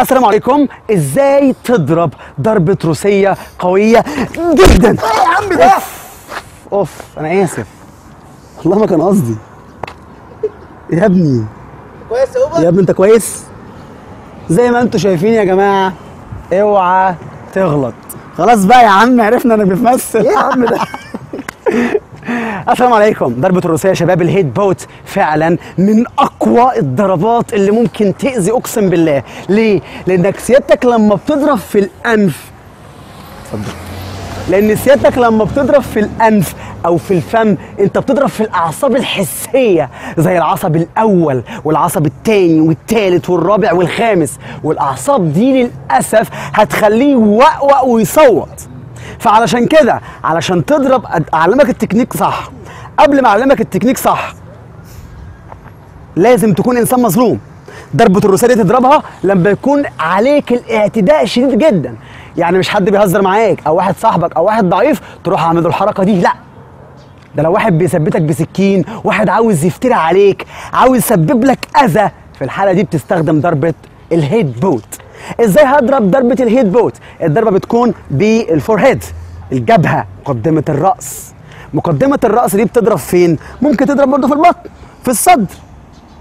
السلام عليكم. ازاي تضرب ضربة روسية قوية جدا؟ ايه يا عم ده؟ اوف انا اسف والله ما كان قصدي يا ابني. كويس يا ابني؟ انت كويس؟ زي ما انتوا شايفين يا جماعة اوعى تغلط. خلاص بقى يا عم عرفنا انا بتمثل. ايه يا عم ده؟ السلام عليكم. ضربة الروسية يا شباب الهيد بوت فعلا من اقوى الضربات اللي ممكن تأذي، اقسم بالله. ليه؟ لانك سيادتك لما بتضرب في الانف، اتفضل، لان سيادتك لما بتضرب في الانف او في الفم انت بتضرب في الاعصاب الحسيه زي العصب الاول والعصب الثاني والثالث والرابع والخامس، والاعصاب دي للاسف هتخليه وقوق ويصوت. فعلشان كده، علشان تضرب، اعلمك التكنيك صح. قبل ما اعلمك التكنيك صح لازم تكون انسان مظلوم. ضربة الروسية دي تضربها لما يكون عليك الاعتداء شديد جدا، يعني مش حد بيهزر معاك او واحد صاحبك او واحد ضعيف تروح اعمل الحركه دي، لا. ده لو واحد بيثبتك بسكين، واحد عاوز يفتري عليك، عاوز يسبب لك اذى، في الحاله دي بتستخدم ضربة الهيد بوت. ازاي هضرب ضربة الهيد بوت؟ الضربة بتكون بالفور هيد، الجبهة، مقدمة الرأس. مقدمة الرأس دي بتضرب فين؟ ممكن تضرب برضه في البطن، في الصدر،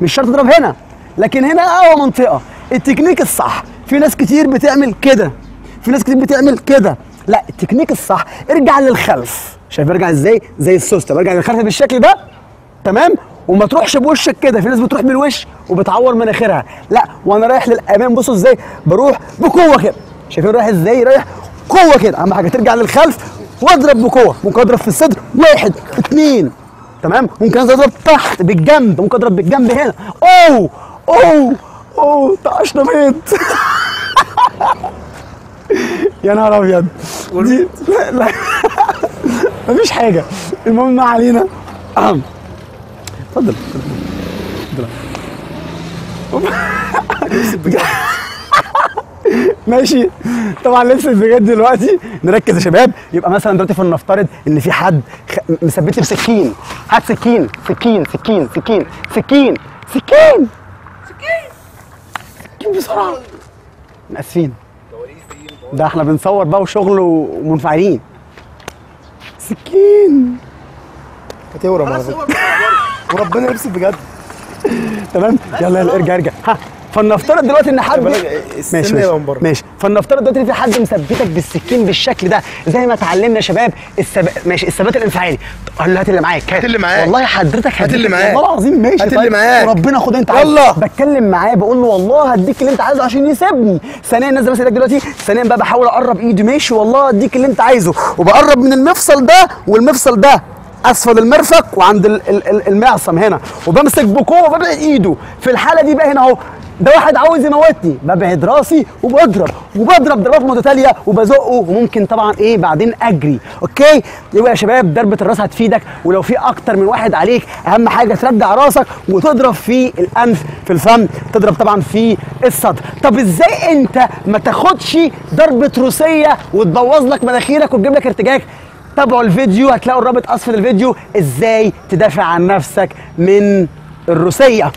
مش شرط تضرب هنا، لكن هنا أقوى منطقة. التكنيك الصح، في ناس كتير بتعمل كده، في ناس كتير بتعمل كده، لا التكنيك الصح ارجع للخلف. شايف برجع ازاي؟ زي السوستة، برجع للخلف بالشكل ده، تمام؟ وما تروحش بوشك كده، في ناس بتروح بالوش وبتعور مناخيرها، لا وانا رايح للامام بصوا ازاي بروح بقوه كده، شايفين رايح ازاي؟ رايح قوه كده، اهم حاجه ترجع للخلف واضرب بقوه، ممكن اضرب في الصدر، واحد، اثنين، تمام؟ ممكن اضرب تحت بالجنب، ممكن اضرب بالجنب هنا، اوه اوه اوه طقشنا بيض يا نهار ابيض دي لا لا مفيش حاجه، المهم ما علينا. اتفضل اتفضل ماشي. طبعا لبس الزجاج دلوقتي نركز يا شباب. يبقى مثلا دلوقتي فلنفترض ان في حد مثبت لي بسكين، هات سكين سكين سكين سكين سكين سكين سكين بسرعه، اسفين ده احنا بنصور بقى وشغل ومنفعلين. سكين هتورم وربنا يبسط بجد تمام. يلا ارجع ارجع. ها فلنفترض دلوقتي ان حد ماشي ماشي، فلنفترض دلوقتي ان في حد مثبتك بالسكين بالشكل ده زي ما اتعلمنا يا شباب ماشي الثبات الانفعالي. قال له هات اللي معاك، هات اللي معاك، والله حضرتك هات اللي معاك، والله العظيم ماشي، هات اللي معاك وربنا خد انت عايزه. والله بتكلم معاه بقول له والله هديك اللي انت عايزه عشان يسيبني. ثانيا نازل بس ايدك دلوقتي، ثانيا بقى بحاول اقرب ايدي، ماشي والله هديك اللي انت عايزه، وبقرب من المفصل ده والمفصل ده اسفل المرفق وعند المعصم هنا، وبمسك بقوه ببعد ايده. في الحاله دي بقى هنا اهو ده واحد عاوز يموتني، ببعد راسي وبضرب ضربات متتاليه وبزقه، وممكن طبعا ايه بعدين اجري. اوكي يبقى يا شباب ضربه الراس هتفيدك، ولو في اكتر من واحد عليك اهم حاجه ترجع راسك وتضرب في الانف، في الفم، تضرب طبعا في الصدر. طب ازاي انت ما تاخدش ضربه روسيه وتبوظ لك مناخيرك وتجيب لك ارتجاج؟ تابعوا الفيديو هتلاقوا الرابط اسفل الفيديو ازاي تدافع عن نفسك من الروسية.